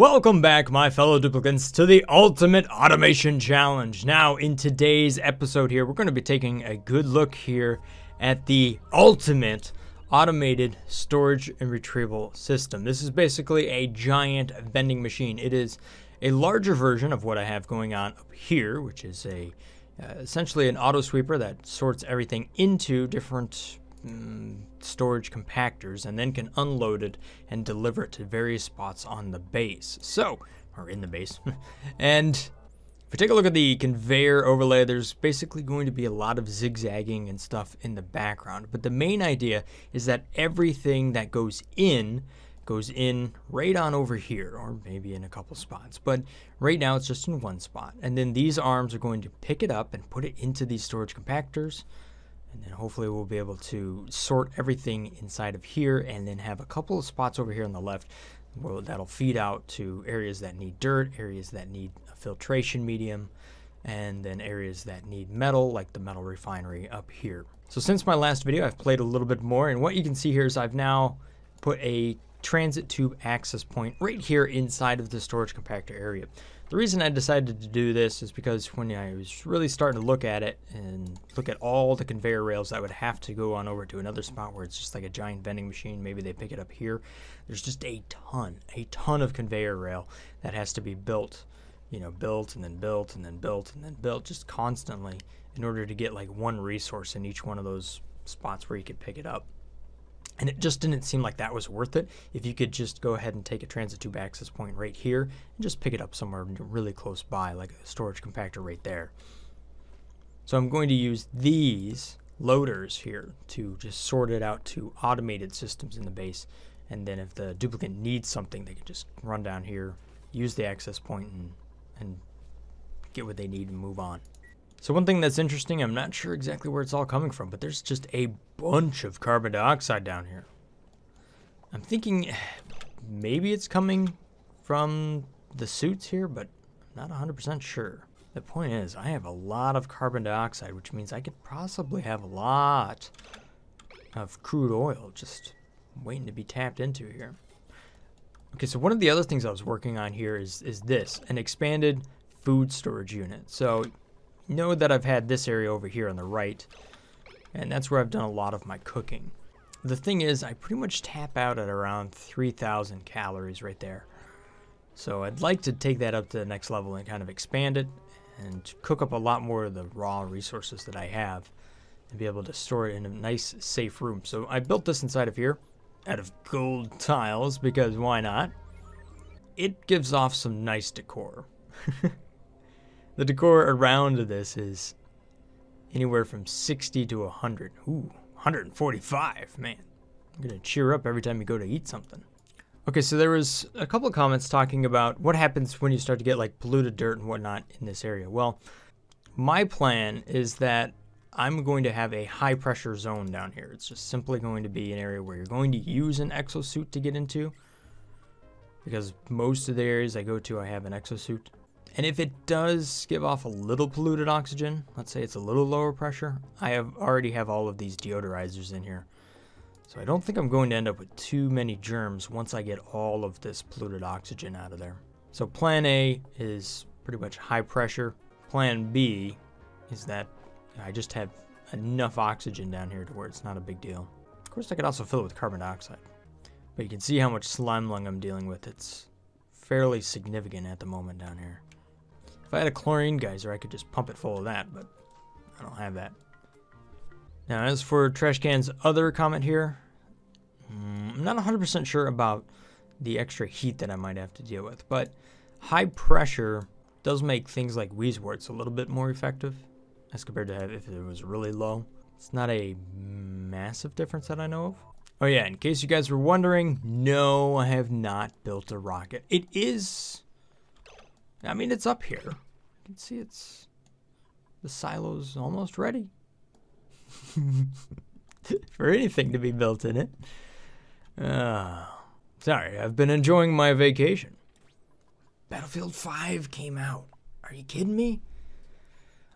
Welcome back, my fellow duplicants, to the Ultimate Automation Challenge. Now, in today's episode here, we're going to be taking a good look here at the Ultimate Automated Storage and Retrieval System. This is basically a giant vending machine. It is a larger version of what I have going on up here, which is a essentially an auto sweeper that sorts everything into different storage compactors and then can unload it and deliver it to various spots on the base. So, or in the base. And if we take a look at the conveyor overlay, there's basically going to be a lot of zigzagging and stuff in the background. But the main idea is that everything that goes in right on over here, or maybe in a couple spots, but right now it's just in one spot. And then these arms are going to pick it up and put it into these storage compactors. And then hopefully we'll be able to sort everything inside of here and then have a couple of spots over here on the left where that'll feed out to areas that need dirt, areas that need a filtration medium, and then areas that need metal, like the metal refinery up here. So since my last video, I've played a little bit more, and what you can see here is I've now put a transit tube access point right here inside of the storage compactor area. The reason I decided to do this is because when I was really starting to look at it and look at all the conveyor rails that would have to go on over to another spot where it's just like a giant vending machine, maybe they pick it up here. There's just a ton of conveyor rail that has to be built, you know, built and then built and then built and then built just constantly in order to get like one resource in each one of those spots where you could pick it up. And it just didn't seem like that was worth it if you could just go ahead and take a transit tube access point right here and just pick it up somewhere really close by, like a storage compactor right there. So I'm going to use these loaders here to just sort it out to automated systems in the base. And then if the duplicate needs something, they can just run down here, use the access point, and get what they need and move on. So one thing that's interesting, I'm not sure exactly where it's all coming from, but there's just a bunch of carbon dioxide down here. I'm thinking maybe it's coming from the suits here, but I'm not 100% sure. The point is, I have a lot of carbon dioxide, which means I could possibly have a lot of crude oil just waiting to be tapped into here. Okay, so one of the other things I was working on here is this, an expanded food storage unit. So know that I've had this area over here on the right, and that's where I've done a lot of my cooking. The thing is, I pretty much tap out at around 3,000 calories right there. So I'd like to take that up to the next level and kind of expand it and cook up a lot more of the raw resources that I have and be able to store it in a nice, safe room. So I built this inside of here out of gold tiles because why not? It gives off some nice decor. The decor around this is anywhere from 60 to 100. Ooh, 145, man. I'm gonna cheer up every time you go to eat something. Okay, so there was a couple of comments talking about what happens when you start to get like polluted dirt and whatnot in this area. Well, my plan is that I'm going to have a high pressure zone down here. It's just simply going to be an area where you're going to use an exosuit to get into, because most of the areas I go to, I have an exosuit. And if it does give off a little polluted oxygen, let's say it's a little lower pressure, I already have all of these deodorizers in here. So I don't think I'm going to end up with too many germs once I get all of this polluted oxygen out of there. So plan A is pretty much high pressure. Plan B is that I just have enough oxygen down here to where it's not a big deal. Of course, I could also fill it with carbon dioxide. But you can see how much slime lung I'm dealing with. It's fairly significant at the moment down here. If I had a chlorine geyser, I could just pump it full of that, but I don't have that. Now, as for Trash Can's other comment here, I'm not 100% sure about the extra heat that I might have to deal with, but high pressure does make things like Weezworts a little bit more effective as compared to if it was really low. It's not a massive difference that I know of. Oh yeah, in case you guys were wondering, no, I have not built a rocket. It is... I mean, it's up here. You can see it's... the silo's almost ready. For anything to be built in it. Sorry, I've been enjoying my vacation. Battlefield 5 came out. Are you kidding me?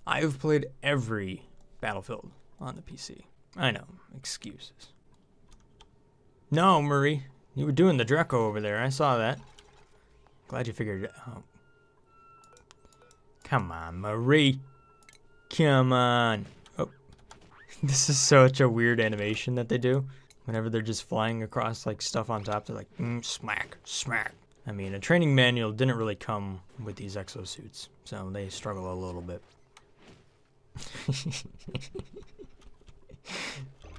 I've played every Battlefield on the PC. I know, excuses. No, Marie, you were doing the Draco over there. I saw that. Glad you figured it out. Come on, Marie. Come on. Oh. This is such a weird animation that they do. Whenever they're just flying across like stuff on top, they're like, smack, smack. I mean, a training manual didn't really come with these exosuits, so they struggle a little bit.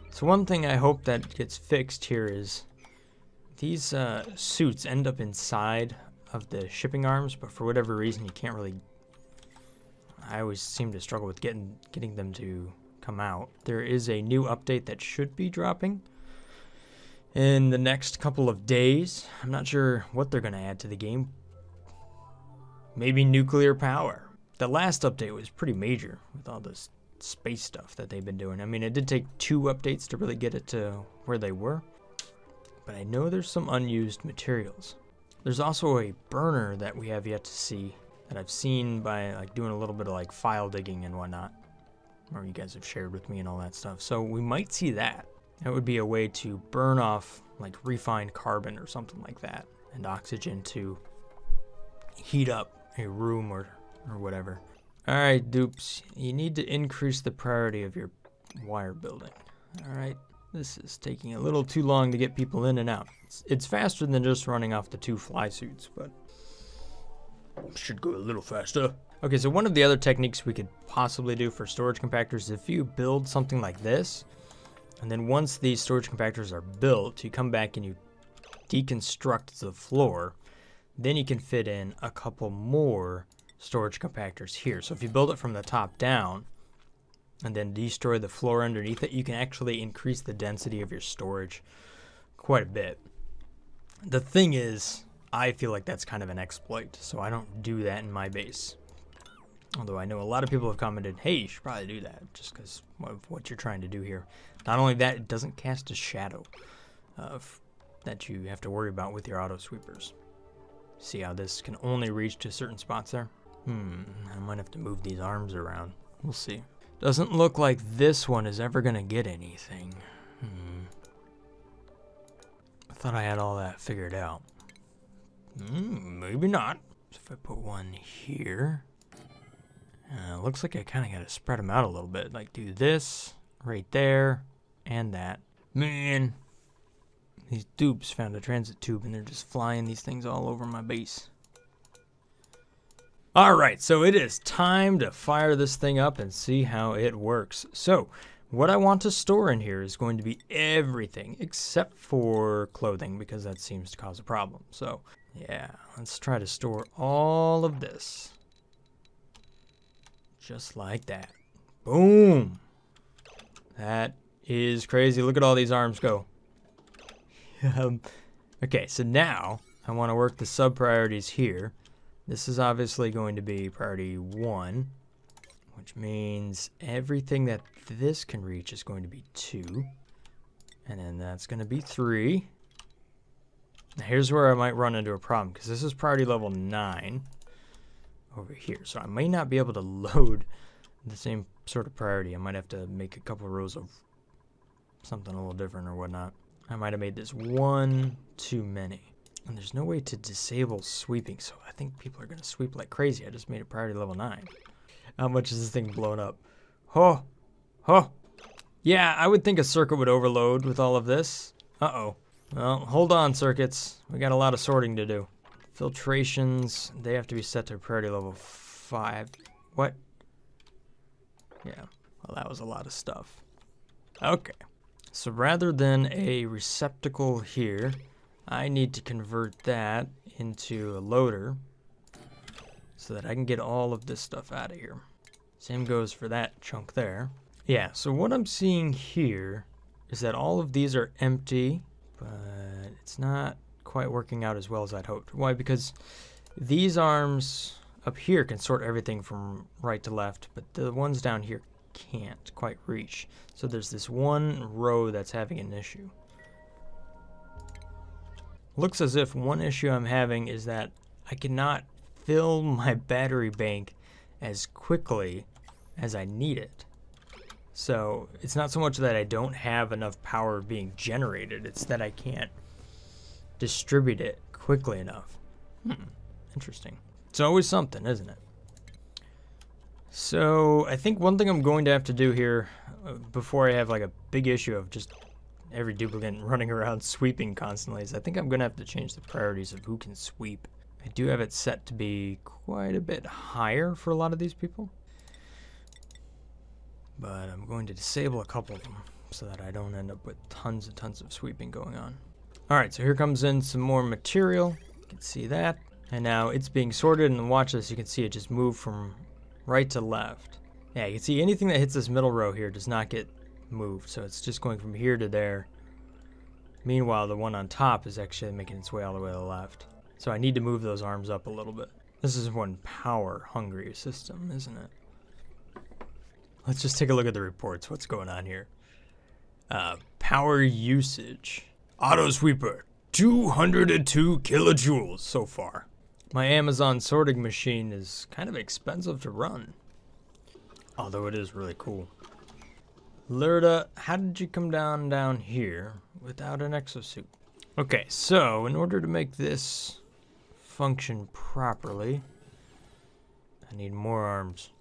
So one thing I hope that gets fixed here is these suits end up inside of the shipping arms, but for whatever reason you can't really... I always seem to struggle with getting them to come out. There is a new update that should be dropping in the next couple of days. I'm not sure what they're going to add to the game. Maybe nuclear power. The last update was pretty major with all this space stuff that they've been doing. I mean, it did take 2 updates to really get it to where they were. But I know there's some unused materials. There's also a burner that we have yet to see that I've seen by like doing a little bit of like file digging and whatnot, or you guys have shared with me and all that stuff. So we might see that. That would be a way to burn off like refined carbon or something like that, and oxygen to heat up a room or whatever. All right, dupes, you need to increase the priority of your wire building. All right, this is taking a little too long to get people in and out. It's faster than just running off the 2 fly suits, but should go a little faster. Okay, so one of the other techniques we could possibly do for storage compactors is if you build something like this, and then once these storage compactors are built, you come back and you deconstruct the floor, then you can fit in a couple more storage compactors here. So if you build it from the top down and then destroy the floor underneath it, you can actually increase the density of your storage quite a bit. The thing is, I feel like that's kind of an exploit, so I don't do that in my base. Although I know a lot of people have commented, hey, you should probably do that, just because of what you're trying to do here. Not only that, it doesn't cast a shadow that you have to worry about with your auto sweepers. See how this can only reach to certain spots there? I might have to move these arms around. We'll see. Doesn't look like this one is ever going to get anything. I thought I had all that figured out. Maybe not. So if I put one here... looks like I kind of got to spread them out a little bit. Like do this right there and that. Man, these dupes found a transit tube and they're just flying these things all over my base. All right, so it is time to fire this thing up and see how it works. So what I want to store in here is going to be everything except for clothing, because that seems to cause a problem. So yeah, let's try to store all of this. Just like that. Boom. That is crazy. Look at all these arms go. Okay, so now I want to work the sub priorities here. This is obviously going to be priority 1, which means everything that this can reach is going to be 2. And then that's going to be 3. Now here's where I might run into a problem, because this is priority level 9. Over here, so I may not be able to load the same sort of priority. I might have to make a couple rows of something a little different or whatnot. I might have made this one too many, and there's no way to disable sweeping, so I think people are gonna sweep like crazy. I just made it priority level 9. How much is this thing blown up? Oh, oh, yeah, I would think a circuit would overload with all of this. Uh-oh. Well, hold on, circuits, we got a lot of sorting to do. Filtrations, they have to be set to priority level 5. What? Yeah, well, that was a lot of stuff. Okay, so rather than a receptacle here, I need to convert that into a loader so that I can get all of this stuff out of here. Same goes for that chunk there. Yeah, so what I'm seeing here is that all of these are empty, but it's not quite working out as well as I'd hoped. Why? Because these arms up here can sort everything from right to left, but the ones down here can't quite reach. So there's this one row that's having an issue. Looks as if one issue I'm having is that I cannot fill my battery bank as quickly as I need it. So it's not so much that I don't have enough power being generated, it's that I can't distribute it quickly enough. Interesting. It's always something, isn't it? So I think one thing I'm going to have to do here before I have like a big issue of just every duplicate running around sweeping constantly is I think I'm going to have to change the priorities of who can sweep. I do have it set to be quite a bit higher for a lot of these people, but I'm going to disable a couple of them so that I don't end up with tons and tons of sweeping going on. All right, so here comes in some more material. You can see that. And now it's being sorted, and watch this, you can see it just moved from right to left. Yeah, you can see anything that hits this middle row here does not get moved, so it's just going from here to there. Meanwhile, the one on top is actually making its way all the way to the left. So I need to move those arms up a little bit. This is one power-hungry system, isn't it? Let's just take a look at the reports. What's going on here? Power usage. Auto sweeper, 202 kilojoules so far. My Amazon sorting machine is kind of expensive to run, although it is really cool. Lurda, how did you come down here without an exosuit? Okay, so in order to make this function properly, I need more arms.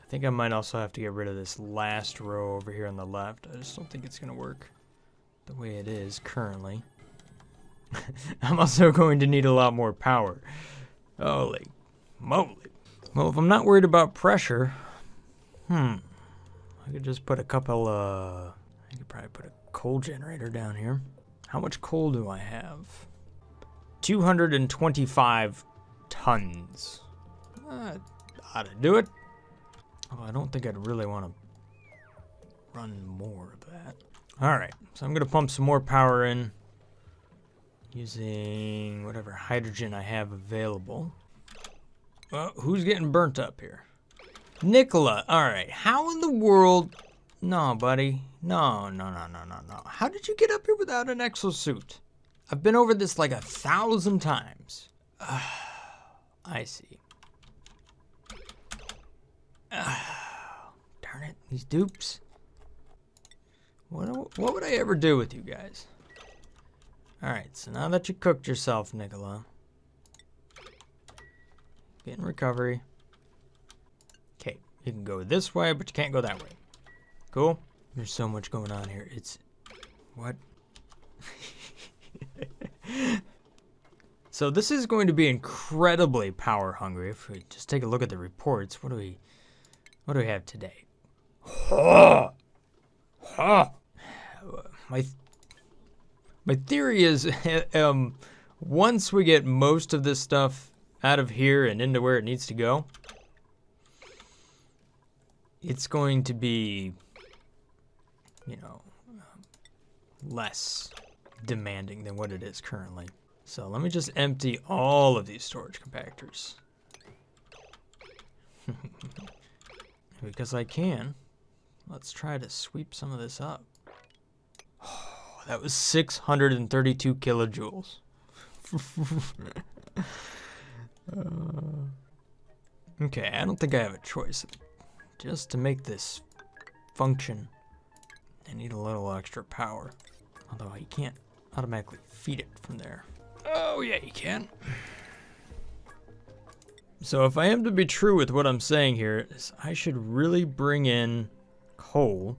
I think I might also have to get rid of this last row over here on the left. I just don't think it's going to work the way it is currently. I'm also going to need a lot more power. Holy moly. Well, if I'm not worried about pressure, I could just put a couple, I could probably put a coal generator down here. How much coal do I have? 225 tons. That ought to do it. Well, I don't think I'd really want to run more of that. All right, so I'm gonna pump some more power in using whatever hydrogen I have available. Well, who's getting burnt up here? Nicola, all right, how in the world? No, buddy, no. How did you get up here without an exosuit? I've been over this like 1,000 times. I see. Darn it, these dupes. What would I ever do with you guys? All right, so now that you cooked yourself, Nicola. Get in recovery. Okay, you can go this way, but you can't go that way. Cool? There's so much going on here. It's... what? So this is going to be incredibly power hungry. If we just take a look at the reports, what do we have today? My theory is once we get most of this stuff out of here and into where it needs to go, it's going to be, you know, less demanding than what it is currently. So let me just empty all of these storage compactors. Because I can, let's try to sweep some of this up. That was 632 kilojoules. Okay, I don't think I have a choice. Just to make this function, I need a little extra power. Although you can't automatically feed it from there. Oh yeah, you can. So if I am to be true with what I'm saying here, is I should really bring in coal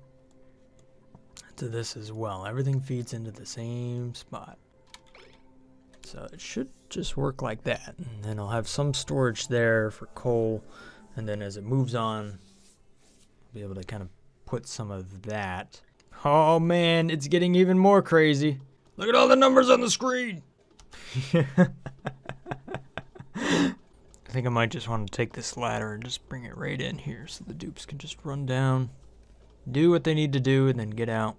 to this as well. Everything feeds into the same spot. So it should just work like that. And then I'll have some storage there for coal. And then as it moves on, I'll be able to kind of put some of that. Oh man, it's getting even more crazy. Look at all the numbers on the screen. I think I might just want to take this ladder and just bring it right in here so the dupes can just run down, do what they need to do, and then get out.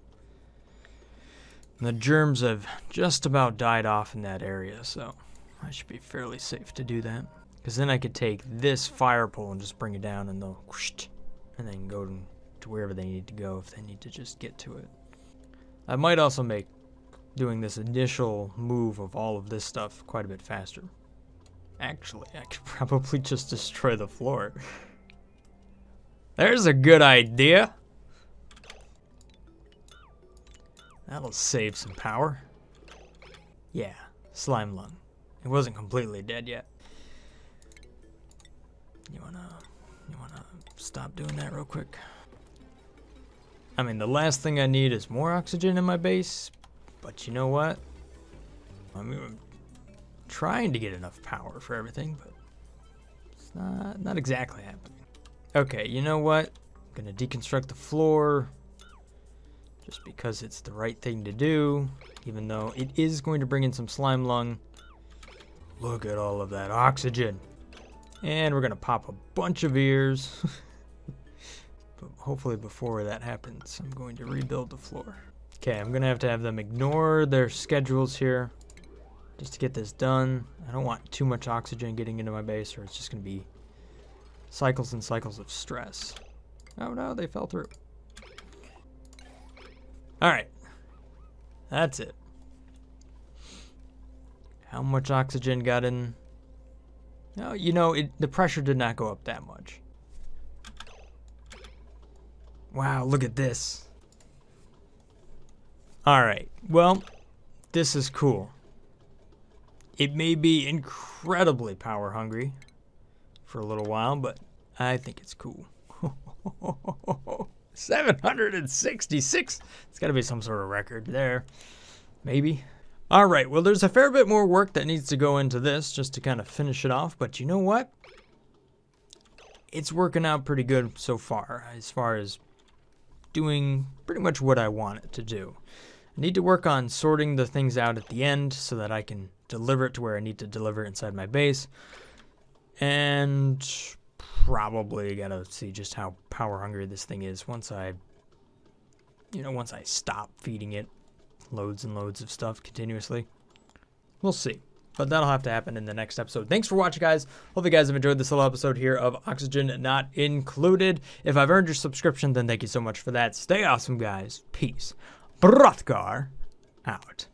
And the germs have just about died off in that area, so I should be fairly safe to do that. Because then I could take this fire pole and just bring it down, and they'll whoosh, and then go to wherever they need to go if they need to just get to it. I might also make doing this initial move of all of this stuff quite a bit faster. Actually, I could probably just destroy the floor. There's a good idea. That'll save some power. Yeah, slime lung. It wasn't completely dead yet. You wanna stop doing that real quick? I mean, the last thing I need is more oxygen in my base, but you know what? I mean, I'm trying to get enough power for everything, but it's not exactly happening. Okay, you know what? I'm gonna deconstruct the floor just because it's the right thing to do, even though it is going to bring in some slime lung. Look at all of that oxygen. And we're gonna pop a bunch of ears. But hopefully before that happens, I'm going to rebuild the floor. Okay, I'm gonna have to have them ignore their schedules here just to get this done. I don't want too much oxygen getting into my base or it's just gonna be cycles and cycles of stress. Oh no, they fell through. All right, that's it. How much oxygen got in? No, you know, the pressure did not go up that much. Wow, look at this. All right, well, this is cool. It may be incredibly power hungry for a little while, but I think it's cool. 766. It's got to be some sort of record there, maybe. All right, well, there's a fair bit more work that needs to go into this just to kind of finish it off, but you know what? It's working out pretty good so far as doing pretty much what I want it to do. I need to work on sorting the things out at the end so that I can deliver it to where I need to deliver it inside my base, and probably gotta see just how power hungry this thing is once I stop feeding it loads and loads of stuff continuously. We'll see, but that'll have to happen in the next episode. Thanks for watching, guys. Hope you guys have enjoyed this little episode here of Oxygen Not Included. If I've earned your subscription, then thank you so much for that. Stay awesome, guys. Peace. Brothgar out.